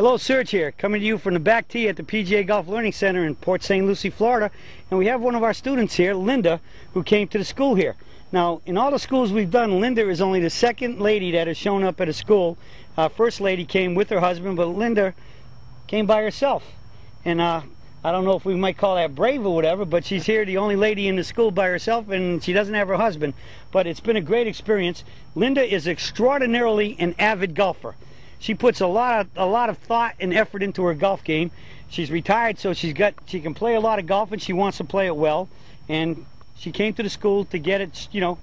Hello, Serge here, coming to you from the back tee at the PGA Golf Learning Center in Port St. Lucie, Florida. And we have one of our students here, Linda, who came to the school here. Now, in all the schools we've done, Linda is only the second lady that has shown up at a school. Our first lady came with her husband, but Linda came by herself. And I don't know if we might call that brave or whatever, but she's here, the only lady in the school by herself, and she doesn't have her husband. But it's been a great experience. Linda is extraordinarily an avid golfer. She puts a lot of thought and effort into her golf game. She's retired, so she can play a lot of golf, and she wants to play it well. And she came to the school to get it, you know,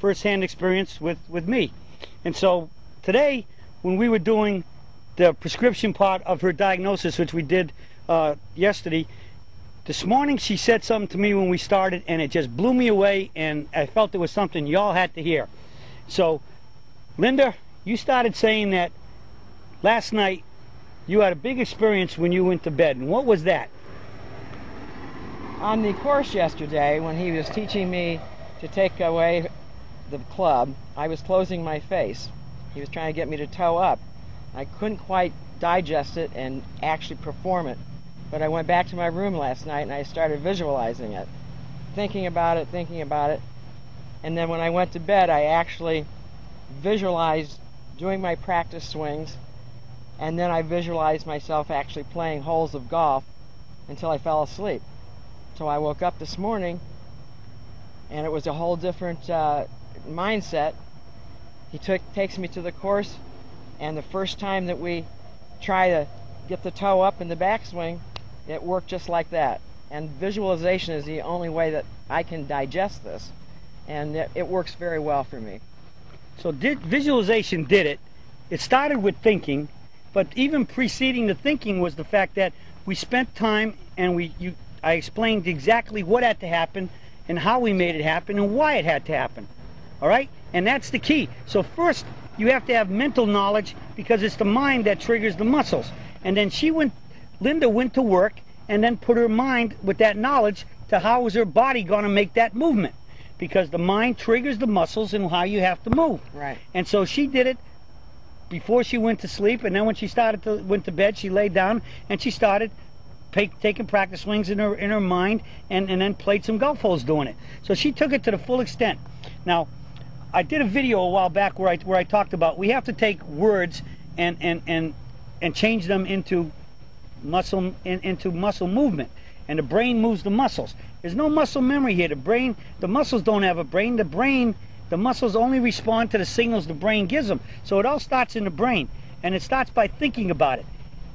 firsthand experience with me. And so today, when we were doing the prescription part of her diagnosis, which we did yesterday, this morning she said something to me when we started, and it just blew me away. And I felt there was something y'all had to hear. So, Linda, you started saying that last night you had a big experience when you went to bed. And what was that? On the course yesterday, when he was teaching me to take away the club, I was closing my face. He was trying to get me to toe up. I couldn't quite digest it and actually perform it. But I went back to my room last night and I started visualizing it, thinking about it. And then when I went to bed, I actually visualized doing my practice swings, and then I visualized myself actually playing holes of golf until I fell asleep. So I woke up this morning and it was a whole different mindset. He takes me to the course, and the first time that we try to get the toe up in the backswing, it worked just like that. And visualization is the only way that I can digest this, and it works very well for me. So visualization did it. It started with thinking, but even preceding the thinking was the fact that we spent time, and I explained exactly what had to happen and how we made it happen and why it had to happen. All right? And that's the key. So first, you have to have mental knowledge, because it's the mind that triggers the muscles. And then Linda went to work and then put her mind with that knowledge to how is her body going to make that movement. Because the mind triggers the muscles and how you have to move. Right. And so she did it before she went to sleep, and then when she went to bed, she laid down and she started taking practice swings in her mind, and then played some golf holes doing it. So she took it to the full extent. Now, I did a video a while back where I talked about we have to take words and change them into muscle movement. And the brain moves the muscles. There's no muscle memory here. The muscles don't have a brain. The muscles only respond to the signals the brain gives them. So it all starts in the brain, and it starts by thinking about it.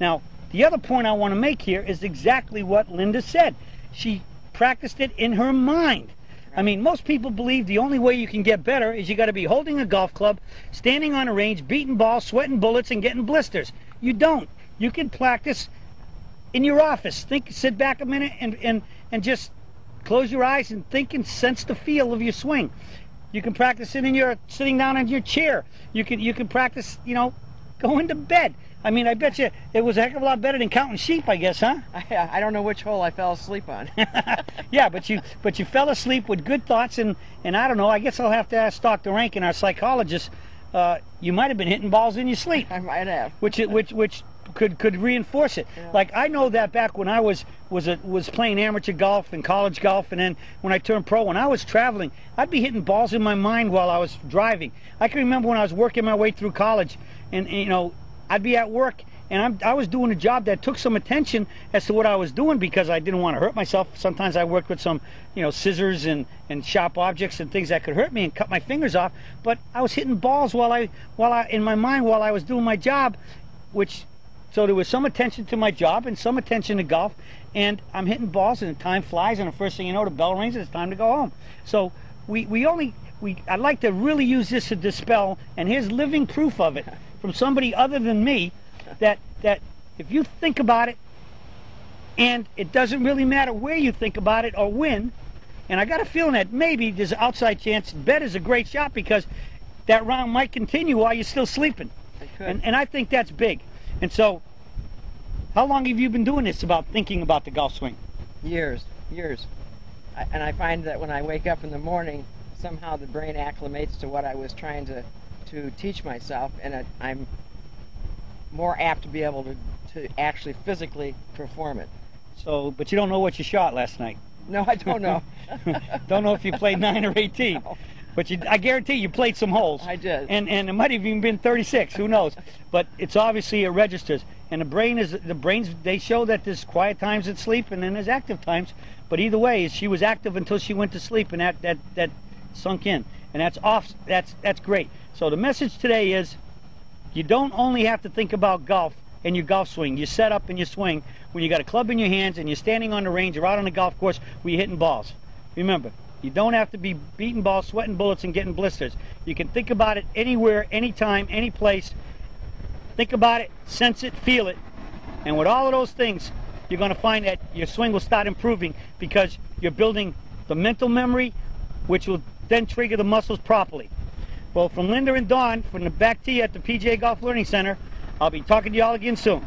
Now, the other point I want to make here is exactly what Linda said. She practiced it in her mind. I mean, most people believe the only way you can get better is you got to be holding a golf club, standing on a range, beating balls, sweating bullets, and getting blisters. You don't. You can practice in your office. Sit back a minute and just close your eyes and think and sense the feel of your swing. You can practice it sitting down in your chair. You can practice, you know, going to bed. I mean, I bet you it was a heck of a lot better than counting sheep, I guess, huh? I don't know which hole I fell asleep on. Yeah, but you fell asleep with good thoughts, and I don't know, I guess I'll have to ask Doctor Rankin, our psychologist. You might have been hitting balls in your sleep. I might have. Which could reinforce it. Yeah. Like, I know that back when I was playing amateur golf and college golf, and then when I turned pro, when I was traveling, I'd be hitting balls in my mind while I was driving. I can remember when I was working my way through college, and you know, I'd be at work, and I was doing a job that took some attention as to what I was doing, because I didn't want to hurt myself. Sometimes I worked with some, you know, scissors and sharp objects and things that could hurt me and cut my fingers off. But I was hitting balls while I in my mind while I was doing my job, which. So there was some attention to my job and some attention to golf, and I'm hitting balls, and the time flies, and the first thing you know, the bell rings, and it's time to go home. So I'd like to really use this to dispel, and here's living proof of it from somebody other than me, that if you think about it, and it doesn't really matter where you think about it or when, and I got a feeling that maybe there's an outside chance bet is a great shot, because that round might continue while you're still sleeping. And I think that's big. And so, how long have you been doing this about thinking about the golf swing? Years. And I find that when I wake up in the morning, somehow the brain acclimates to what I was trying to teach myself, and I'm more apt to be able to actually physically perform it. So, but you don't know what you shot last night. No, I don't know. Don't know if you played 9 or 18. No. But you, I guarantee you played some holes. I did. And it might have even been 36, who knows. But it's obviously, it registers. And the brain is, the brains, they show that there's quiet times at sleep and then there's active times. But either way, she was active until she went to sleep, and that sunk in. And that's great. So the message today is, you don't only have to think about golf and your golf swing. You set up and you swing when you got a club in your hands and you're standing on the range or out on the golf course where you're hitting balls. Remember, you don't have to be beating balls, sweating bullets, and getting blisters. You can think about it anywhere, anytime, any place. Think about it, sense it, feel it. And with all of those things, you're going to find that your swing will start improving because you're building the mental memory, which will then trigger the muscles properly. Well, from Linda and Dawn, from the back tee at the PGA Golf Learning Center, I'll be talking to you all again soon.